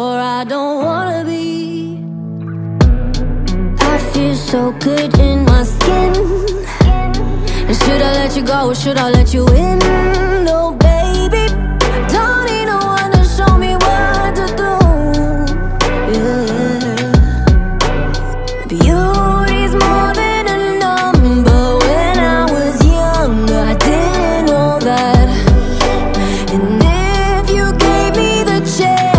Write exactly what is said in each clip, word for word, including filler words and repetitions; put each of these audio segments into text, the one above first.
I don't wanna be. I feel so good in my skin. And should I let you go or should I let you in? No, baby, don't need no one to show me what to do. Yeah. Beauty's more than a number. When I was younger, I didn't know that. And if you gave me the chance,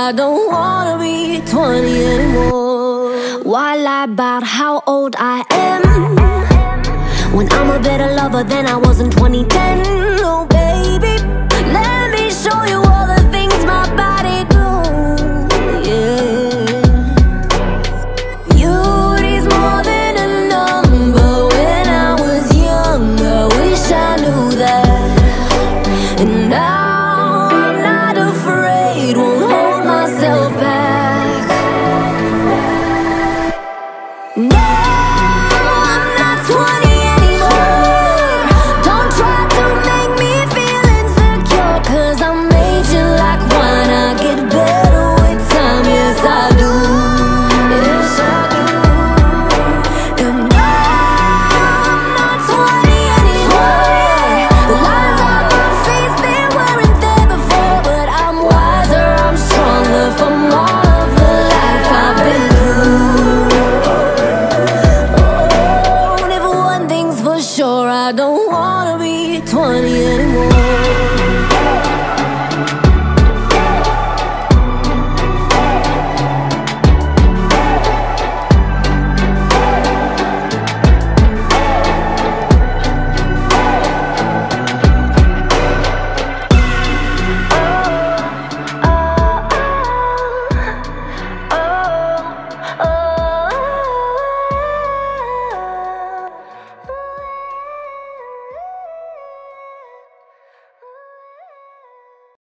I don't wanna be twenty anymore. Why lie about how old I am when I'm a better lover than I was in twenty ten? Oh baby.